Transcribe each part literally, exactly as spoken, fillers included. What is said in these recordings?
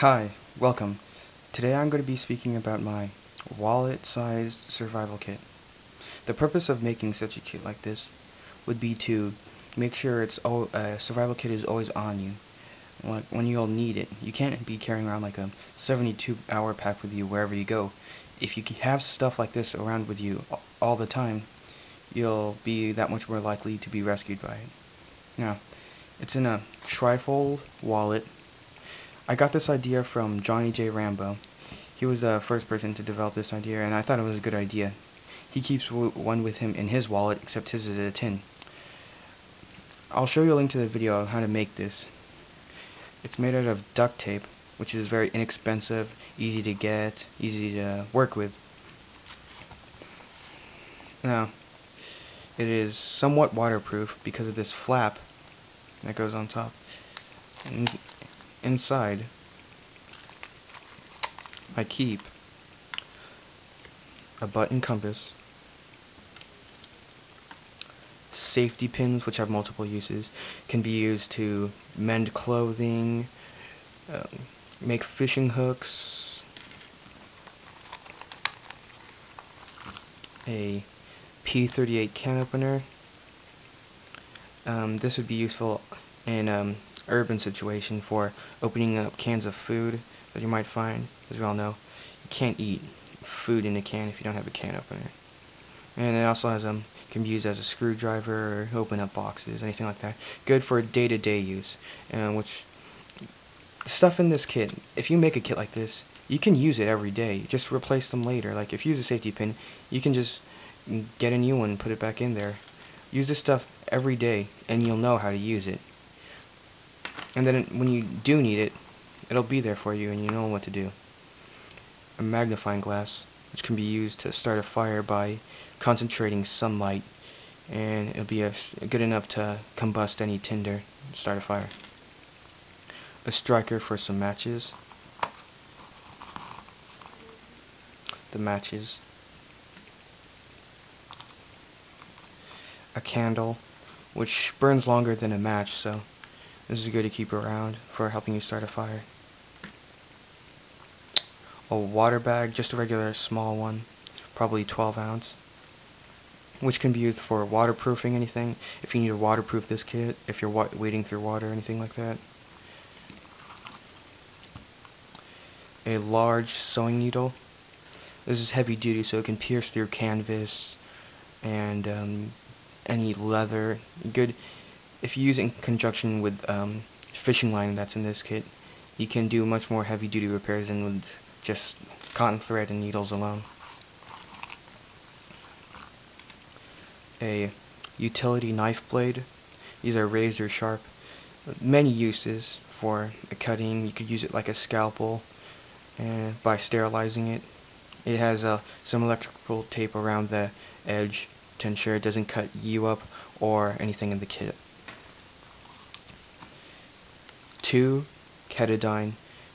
Hi, welcome. Today I'm going to be speaking about my wallet-sized survival kit. The purpose of making such a kit like this would be to make sure it's all, uh, survival kit is always on you, like when you'll need it. You can't be carrying around like a seventy-two hour pack with you wherever you go. If you can have stuff like this around with you all the time, you'll be that much more likely to be rescued by it. Now, it's in a trifold wallet. I got this idea from Johnny J. Rambo. He was the first person to develop this idea, and I thought it was a good idea. He keeps w one with him in his wallet, except his is a tin. I'll show you a link to the video on how to make this. It's made out of duct tape, which is very inexpensive, easy to get, easy to work with. Now, it is somewhat waterproof because of this flap that goes on top. And inside, I keep a button compass, safety pins, which have multiple uses, can be used to mend clothing, um, make fishing hooks, a P thirty-eight can opener. Um, this would be useful in um, urban situation for opening up cans of food that you might find. As we all know, you can't eat food in a can if you don't have a can opener. And it also has um can be used as a screwdriver or open up boxes, anything like that. Good for day-to-day use. And uh, which stuff in this kit, if you make a kit like this, you can use it every day. Just replace them later. Like if you use a safety pin, you can just get a new one and put it back in there. Use this stuff every day and you'll know how to use it. And then when you do need it, it'll be there for you and you know what to do. A magnifying glass, which can be used to start a fire by concentrating sunlight, and it'll be a, good enough to combust any tinder and start a fire. A striker for some matches. The matches. A candle, which burns longer than a match, so this is good to keep around for helping you start a fire. A water bag, just a regular small one, probably twelve ounce, which can be used for waterproofing anything. If you need to waterproof this kit, if you're wa wading through water or anything like that. A large sewing needle. This is heavy duty, so it can pierce through canvas and um, any leather. Good. If you use it in conjunction with um, fishing line that's in this kit, you can do much more heavy duty repairs than with just cotton thread and needles alone. A utility knife blade. These are razor sharp. Many uses for cutting. You could use it like a scalpel and by sterilizing it. It has uh, some electrical tape around the edge to ensure it doesn't cut you up or anything in the kit. Two Ketadyne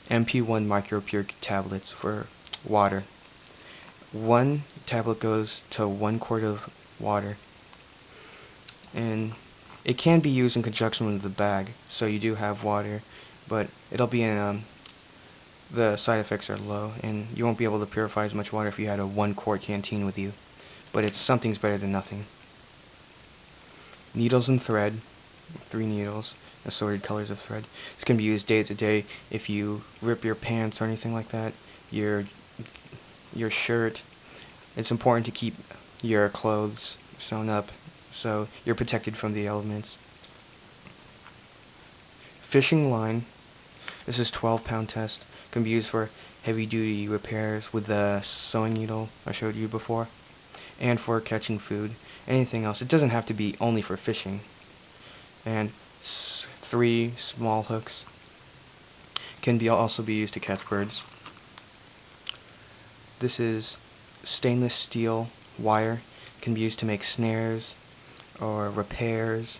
M P one micropure tablets for water. One tablet goes to one quart of water, and it can be used in conjunction with the bag, so you do have water, but it'll be in um, the side effects are low, and you won't be able to purify as much water if you had a one quart canteen with you, but it's something's better than nothing. Needles and thread. Three needles, assorted colors of thread. This can be used day to day if you rip your pants or anything like that, your your shirt. It's important to keep your clothes sewn up so you're protected from the elements. Fishing line. This is twelve pound test. It can be used for heavy duty repairs with the sewing needle I showed you before, and for catching food, anything else. It doesn't have to be only for fishing. And s three small hooks can be also be used to catch birds. This is stainless steel wire, can be used to make snares or repairs,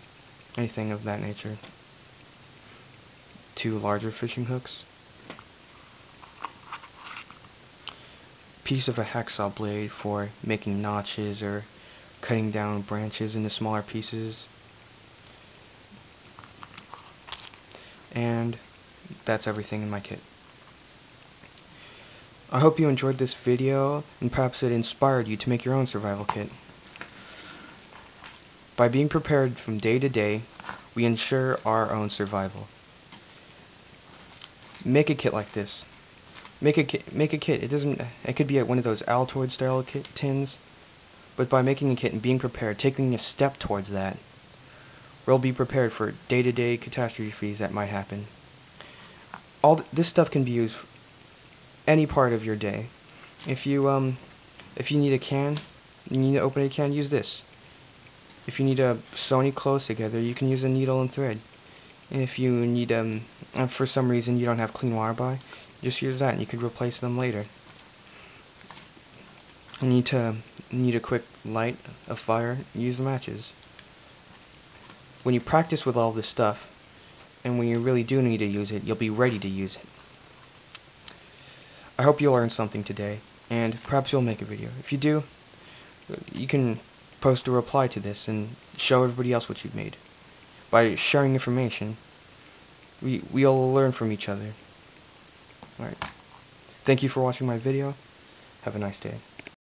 anything of that nature. Two larger fishing hooks. Piece of a hacksaw blade for making notches or cutting down branches into smaller pieces. And that's everything in my kit. I hope you enjoyed this video, and perhaps it inspired you to make your own survival kit. By being prepared from day to day, we ensure our own survival. Make a kit like this. Make a kit. Make a kit. It doesn't. It could be at one of those Altoid style kit tins, but by making a kit and being prepared, taking a step towards that, we'll be prepared for day-to-day catastrophes that might happen. All th this stuff can be used for any part of your day. If you um, if you need a can, you need to open a can, use this. If you need to sew any clothes together, you can use a needle and thread. And if you need um, if for some reason you don't have clean water by, just use that, and you could replace them later. You need to you need a quick light, a fire, use the matches. When you practice with all this stuff, and when you really do need to use it, you'll be ready to use it. I hope you learned something today, and perhaps you'll make a video. If you do, you can post a reply to this and show everybody else what you've made. By sharing information, we, we all learn from each other. Alright. Thank you for watching my video. Have a nice day.